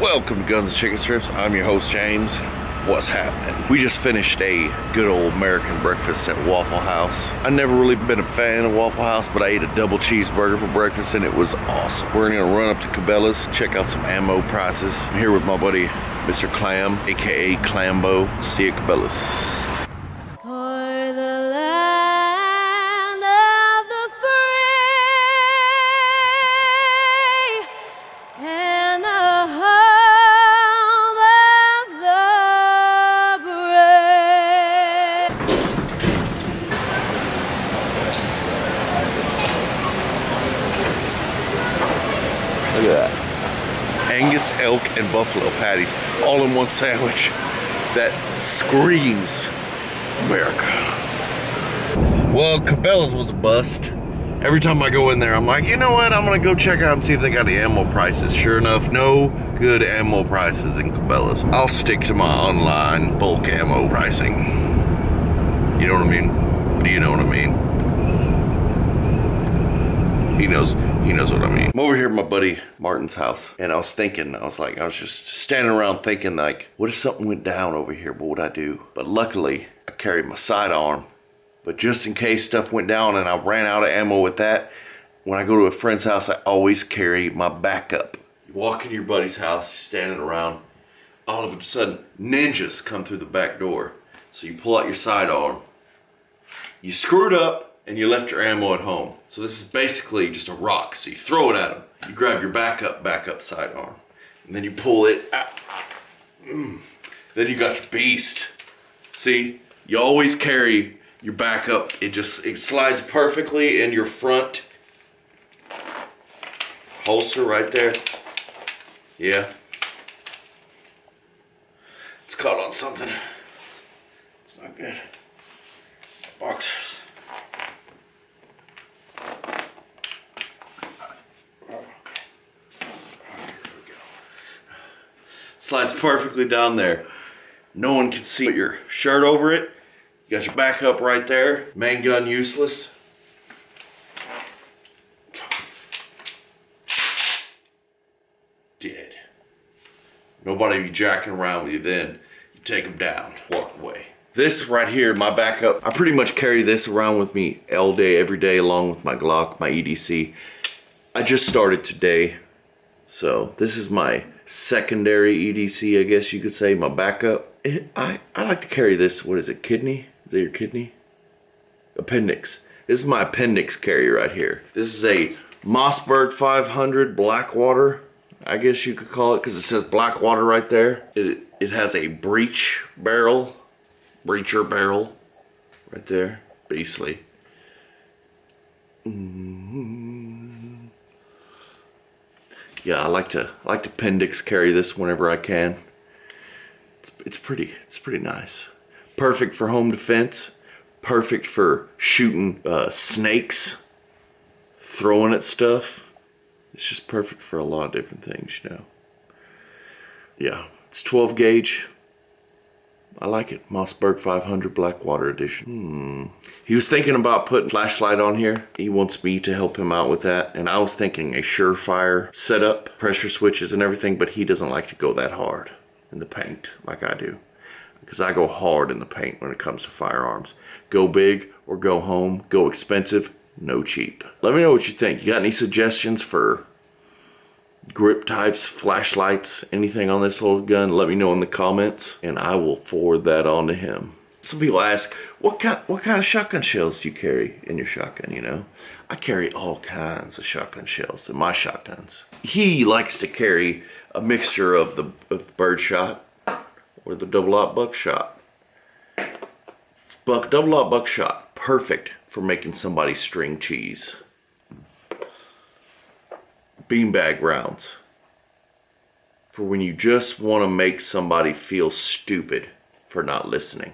Welcome to Guns and Chicken Strips. I'm your host, James. What's happening? We just finished a good old American breakfast at Waffle House. I've never really been a fan of Waffle House, but I ate a double cheeseburger for breakfast and it was awesome. We're gonna run up to Cabela's, check out some ammo prices. I'm here with my buddy, Mr. Clam, AKA Clambo. See you at Cabela's. Look at that. Angus, elk, and buffalo patties all in one sandwich. That screams America. Well, Cabela's was a bust. Every time I go in there, I'm like, you know what? I'm gonna go check out and see if they got the ammo prices. Sure enough, no good ammo prices in Cabela's. I'll stick to my online bulk ammo pricing. You know what I mean? Do you know what I mean? He knows what I mean. I'm over here at my buddy Martin's house, and I was thinking, I was just standing around thinking, like, what if something went down over here? What would I do? But luckily, I carried my sidearm. But just in case stuff went down and I ran out of ammo with that, when I go to a friend's house, I always carry my backup. You walk into your buddy's house, you're standing around, all of a sudden, ninjas come through the back door. So you pull out your sidearm, you screwed up, and you left your ammo at home. So this is basically just a rock. So you throw it at him. You grab your backup sidearm. And then you pull it out. Then you got your beast. See, you always carry your backup. It slides perfectly in your front holster right there. Yeah. It's caught on something. It's not good. Boxers. Slides perfectly down there. No one can see. Put your shirt over it. You got your backup right there. Main gun useless. Dead. Nobody be jacking around with you then. You take them down. Walk away. This right here, my backup. I pretty much carry this around with me all day, every day, along with my Glock, my EDC. I just started today. So this is my secondary EDC, I guess you could say, my backup. I like to carry this, what is it, kidney? Is that your kidney? Appendix. This is my appendix carry right here. This is a Mossberg 500 Blackwater, I guess you could call it, because it says Blackwater right there. It has a breacher barrel, right there. Beastly. Yeah, I like to appendix carry this whenever I can. It's pretty nice. Perfect for home defense. Perfect for shooting snakes, throwing at stuff. It's just perfect for a lot of different things, you know. Yeah, it's 12 gauge. I like it. Mossberg 500 Blackwater edition. He was thinking about putting a flashlight on here. He wants me to help him out with that. And I was thinking a SureFire setup, pressure switches and everything, but he doesn't like to go that hard in the paint like I do. Because I go hard in the paint when it comes to firearms. Go big or go home. Go expensive, no cheap. Let me know what you think. You got any suggestions for grip types, flashlights, anything on this old gun? Let me know in the comments and I will forward that on to him. Some people ask, what kind of shotgun shells do you carry in your shotgun, you know? I carry all kinds of shotgun shells in my shotguns. He likes to carry a mixture of the birdshot or the double-aught buckshot. Double-aught buckshot, perfect for making somebody string cheese. Beanbag rounds for when you just want to make somebody feel stupid for not listening.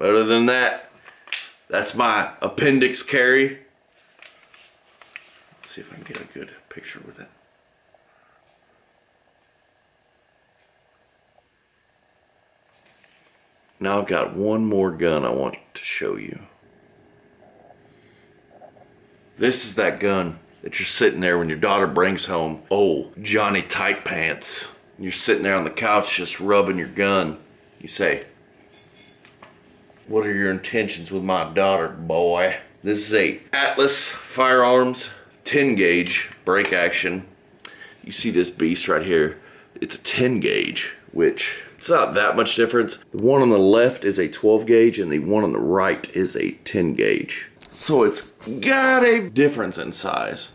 Other than that, that's my appendix carry. Let's see if I can get a good picture with it. Now I've got one more gun I want to show you. This is that gun that you're sitting there when your daughter brings home, oh, Johnny Tight Pants. And you're sitting there on the couch just rubbing your gun. You say, what are your intentions with my daughter, boy? This is a Atlas Firearms 10 gauge break action. You see this beast right here. It's a 10 gauge, which it's not that much difference. The one on the left is a 12 gauge and the one on the right is a 10 gauge. So it's got a difference in size.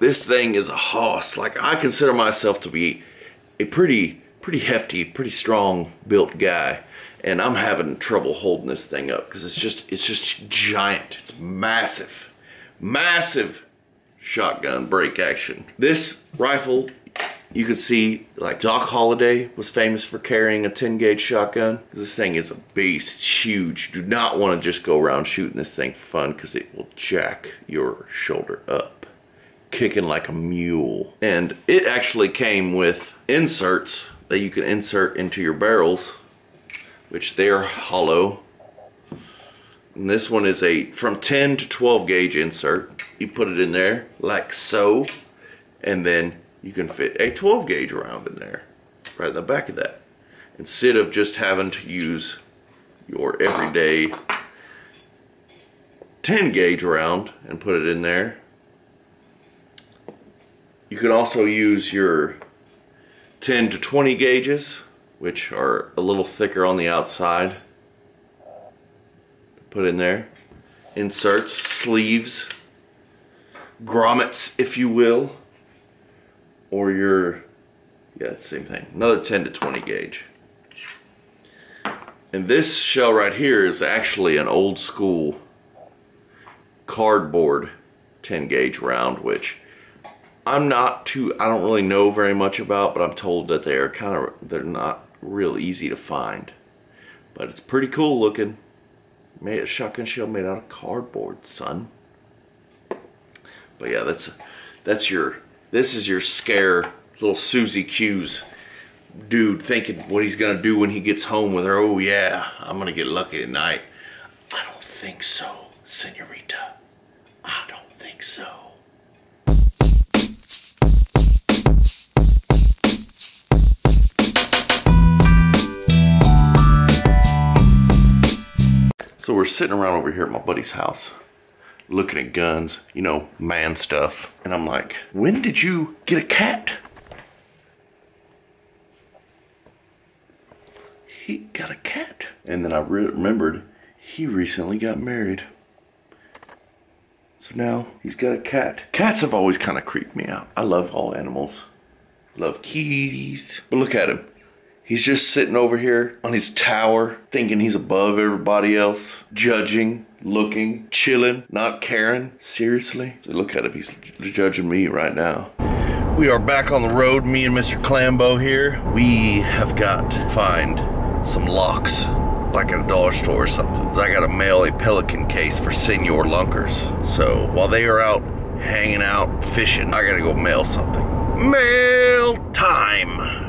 This thing is a hoss. Like, I consider myself to be a pretty hefty, pretty strong built guy. And I'm having trouble holding this thing up because it's just giant. It's massive, massive shotgun break action. This rifle, you can see, like, Doc Holliday was famous for carrying a 10 gauge shotgun. This thing is a beast. It's huge. You do not want to just go around shooting this thing for fun because it will jack your shoulder up, kicking like a mule. And it actually came with inserts that you can insert into your barrels, which they are hollow. And this one is a from 10 to 12 gauge insert. You put it in there like so, and then you can fit a 12 gauge round in there, right in the back of that, instead of just having to use your everyday 10 gauge round and put it in there. You can also use your 10 to 20 gauges, which are a little thicker on the outside. Put in there. Inserts, sleeves, grommets, if you will. Or your, yeah, it's the same thing. Another 10 to 20 gauge. And this shell right here is actually an old school cardboard 10 gauge round, which I'm not too, I don't really know very much about, but I'm told that they're not real easy to find. But it's pretty cool looking. Made a shotgun shell made out of cardboard, son. But yeah, that's your. This is your scare, little Susie Q's dude thinking what he's going to do when he gets home with her. Oh yeah, I'm going to get lucky tonight. I don't think so, senorita. I don't think so. So we're sitting around over here at my buddy's house, looking at guns, you know, man stuff. And I'm like, when did you get a cat? He got a cat. And then I remembered he recently got married. So now he's got a cat. Cats have always kind of creeped me out. I love all animals. Love kitties. But look at him. He's just sitting over here on his tower, thinking he's above everybody else, judging, looking, chilling, not caring. Seriously? So look at him, he's judging me right now. We are back on the road, me and Mr. Clambo here. We have got to find some locks, like at a dollar store or something. I gotta mail a Pelican case for Senor Lunkers. So while they are out hanging out, fishing, I gotta go mail something. Mail time!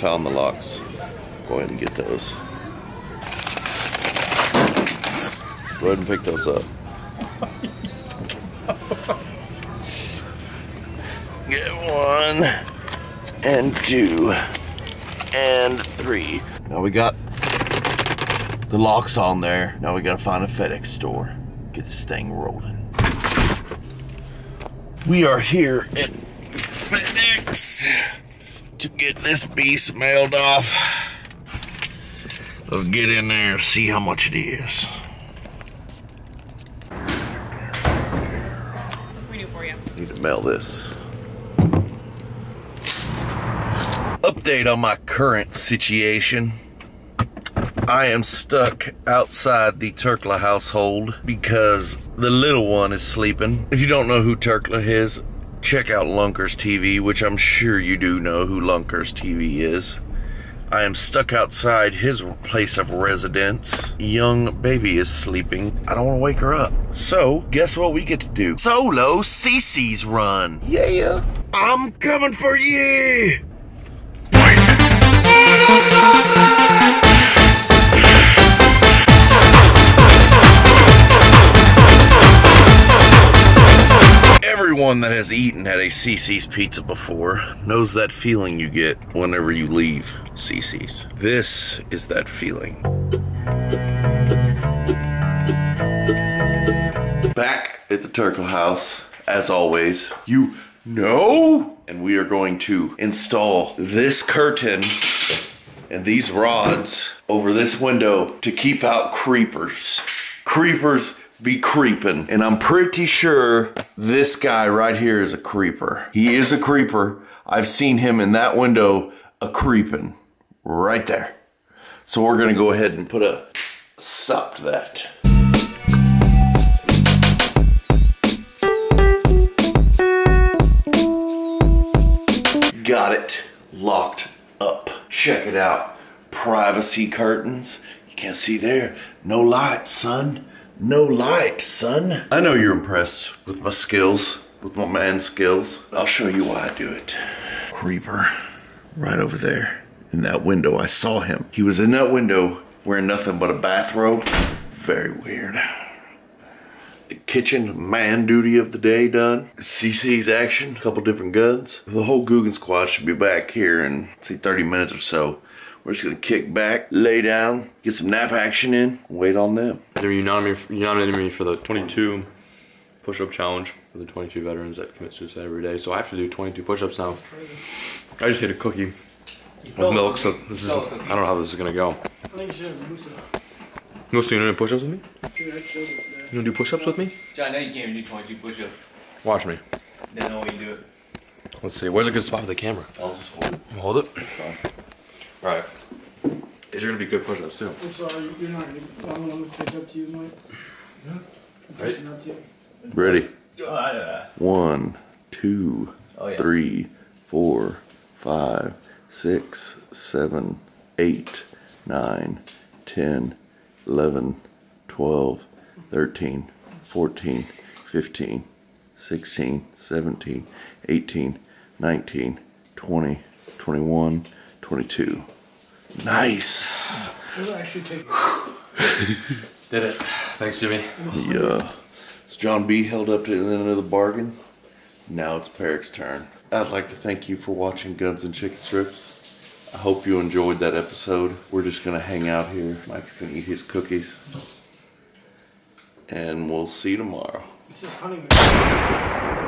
Found the locks. Go ahead and get those. Go ahead and pick those up. Get one, and two, and three. Now we got the locks on there. Now we gotta find a FedEx store. Get this thing rolling. We are here at FedEx to get this beast mailed off. Let's get in there and see how much it is. What can we do for you? Need to mail this. Update on my current situation. I am stuck outside the Turkla household because the little one is sleeping. If you don't know who Turkla is, check out Lunkers TV, which I'm sure you do know who Lunkers TV is. I am stuck outside his place of residence. Young baby is sleeping. I don't want to wake her up. So, guess what we get to do? Solo CiCi's run. Yeah. I'm coming for you. Everyone that has eaten at a CiCi's pizza before knows that feeling you get whenever you leave CiCi's. This is that feeling. Back at the Turkla house, as always, you know, and we are going to install this curtain and these rods over this window to keep out creepers. Creepers be creeping, and I'm pretty sure this guy right here is a creeper. He is a creeper. I've seen him in that window a creeping right there. So we're gonna go ahead and put a stop to that. Got it locked up. Check it out. Privacy curtains. You can't see there. No light, son. No light, son. I know you're impressed with my skills, with my man's skills. I'll show you why I do it. Creeper, right over there in that window. I saw him. He was in that window wearing nothing but a bathrobe. Very weird. The kitchen man duty of the day done. CiCi's action, a couple different guns. The whole Guggen squad should be back here in, say, 30 minutes or so. We're just gonna kick back, lay down, get some nap action in, wait on them. You nominated me for the 22 push-up challenge for the 22 veterans that commit suicide every day. So I have to do 22 push-ups now. I just ate a cookie with milk, so this is, I don't know how this is gonna go. I think you should have musa. Musa, you wanna do push-ups with me? Dude, I killed it today. You wanna do push-ups with me? John, now you can't even do 22 push-ups. Watch me. Then no way you do it. Let's see, where's a good spot for the camera? I'll just hold it. Hold it? Alright. These are gonna be good push-ups too. I'm sorry, you're not gonna. I'm gonna catch up to you, Mike. Yeah. Right. Up to you. Ready? Yeah. 1, 2, oh, yeah. 3, 4, 5, 6, 7, 8, 9, 10, 11, 12, 13, 14, 15, 16, 17, 18, 19, 20, 21, 22. Nice. Did it. Thanks, Jimmy. Yeah. So John B held up to the end of the bargain. Now it's Peric's turn. I'd like to thank you for watching Guns and Chicken Strips. I hope you enjoyed that episode. We're just gonna hang out here. Mike's gonna eat his cookies. And we'll see you tomorrow. This is honeymoon.